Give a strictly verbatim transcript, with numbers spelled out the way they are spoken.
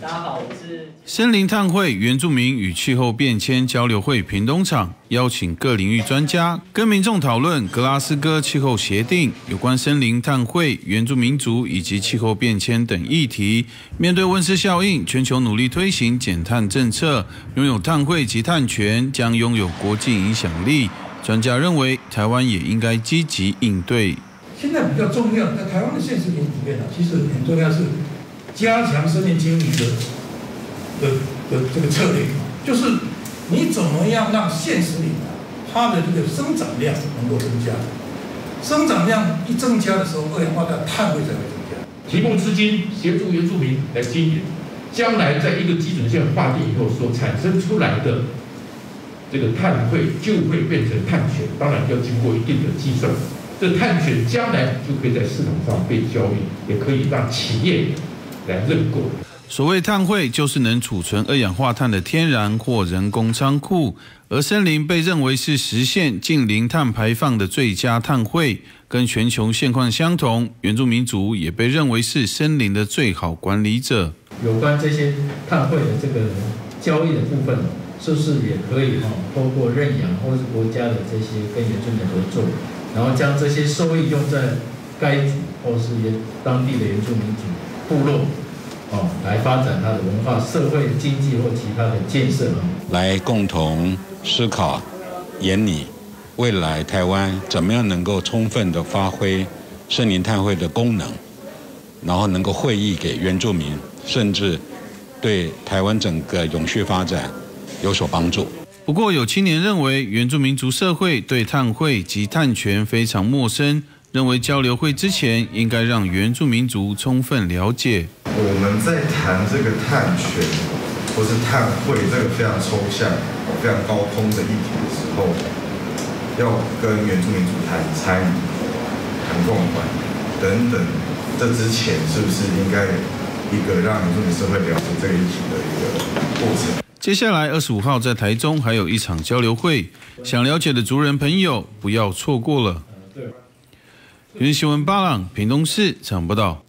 大家好，我是森林碳汇原住民与气候变迁交流会屏东场，邀请各领域专家跟民众讨论格拉斯哥气候协定有关森林碳汇、原住民族以及气候变迁等议题。面对温室效应，全球努力推行减碳政策，拥有碳汇及碳权将拥有国际影响力。专家认为，台湾也应该积极应对。现在比较重要，在台湾的现实民主面呢，其实很重要是。 加强森林经营的的的这个策略，就是你怎么样让现实里它的这个生长量能够增加，生长量一增加的时候，二氧化碳碳汇才会增加。提供资金协助原住民来经营，将来在一个基准线划定以后所产生出来的这个碳汇就会变成碳权，当然要经过一定的计算。这碳权将来就可以在市场上被交易，也可以让企业。 所谓碳汇，就是能储存二氧化碳的天然或人工仓库，而森林被认为是实现净零碳排放的最佳碳汇。跟全球现况相同，原住民族也被认为是森林的最好管理者。有关这些碳汇的这个交易的部分，是不是也可以哈，通过认养或是国家的这些跟原住民合作，然后将这些收益用在该族或是当地的原住民族。 部落，哦，来发展它的文化、社会、经济或其他的建设，来共同思考、研拟未来台湾怎么样能够充分的发挥森林碳汇的功能，然后能够惠益给原住民，甚至对台湾整个永续发展有所帮助。 不过，有青年认为原住民族社会对碳汇及碳权非常陌生，认为交流会之前应该让原住民族充分了解。我们在谈这个碳权或是碳汇这个非常抽象、非常高空的议题的时候，要跟原住民族谈参与、谈共管等等，这之前是不是应该一个让原住民社会了解这个议题的一个过程？ 接下来二十五号在台中还有一场交流会，想了解的族人朋友不要错过了。原新闻巴朗，屏东市场报道。